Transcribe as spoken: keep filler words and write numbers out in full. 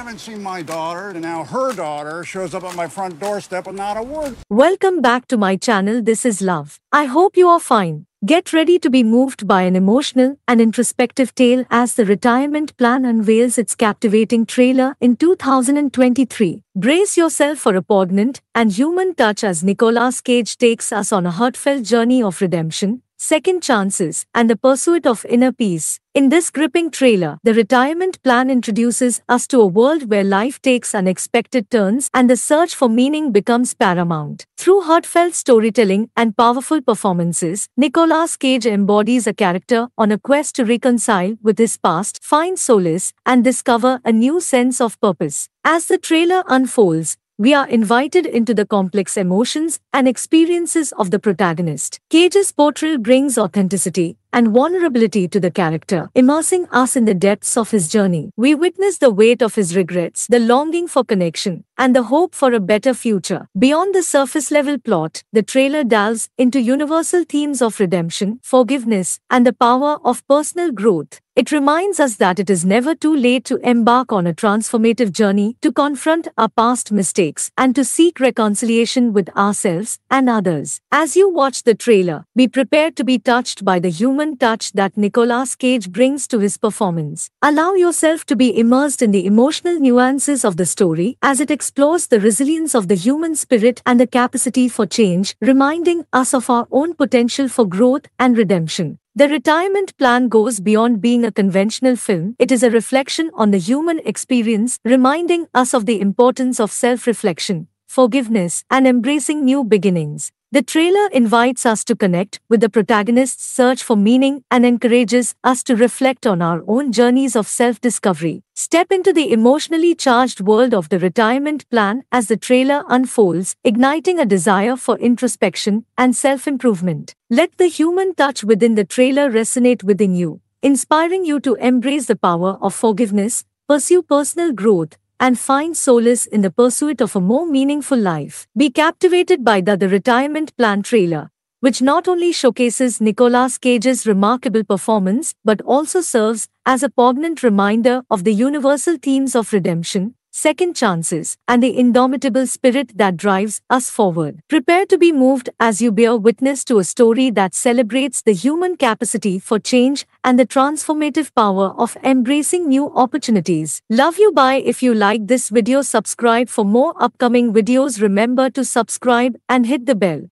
haven't seen my daughter, and now her daughter shows up at my front doorstep and not a word. Welcome back to my channel. This is Love. I hope you are fine. Get ready to be moved by an emotional and introspective tale as The Retirement Plan unveils its captivating trailer in two thousand twenty-three. Brace yourself for a poignant and human touch as Nicolas Cage takes us on a heartfelt journey of redemption, second chances, and the pursuit of inner peace. In this gripping trailer, The Retirement Plan introduces us to a world where life takes unexpected turns and the search for meaning becomes paramount. Through heartfelt storytelling and powerful performances, Nicolas Cage embodies a character on a quest to reconcile with his past, find solace, and discover a new sense of purpose. As the trailer unfolds, we are invited into the complex emotions and experiences of the protagonist. Cage's portrayal brings authenticity and vulnerability to the character, immersing us in the depths of his journey. We witness the weight of his regrets, the longing for connection, and the hope for a better future. Beyond the surface-level plot, the trailer delves into universal themes of redemption, forgiveness, and the power of personal growth. It reminds us that it is never too late to embark on a transformative journey, to confront our past mistakes, and to seek reconciliation with ourselves and others. As you watch the trailer, be prepared to be touched by the human touch that Nicolas Cage brings to his performance. Allow yourself to be immersed in the emotional nuances of the story as it explores the resilience of the human spirit and the capacity for change, reminding us of our own potential for growth and redemption. The Retirement Plan goes beyond being a conventional film. It is a reflection on the human experience, reminding us of the importance of self-reflection, forgiveness, and embracing new beginnings. The trailer invites us to connect with the protagonist's search for meaning and encourages us to reflect on our own journeys of self-discovery. Step into the emotionally charged world of The Retirement Plan as the trailer unfolds, igniting a desire for introspection and self-improvement. Let the human touch within the trailer resonate within you, inspiring you to embrace the power of forgiveness, pursue personal growth, and find solace in the pursuit of a more meaningful life. Be captivated by the, the Retirement Plan trailer, which not only showcases Nicolas Cage's remarkable performance but also serves as a poignant reminder of the universal themes of redemption, second chances, and the indomitable spirit that drives us forward. Prepare to be moved as you bear witness to a story that celebrates the human capacity for change and the transformative power of embracing new opportunities. Love you, bye. If you like this video, subscribe for more upcoming videos. Remember to subscribe and hit the bell.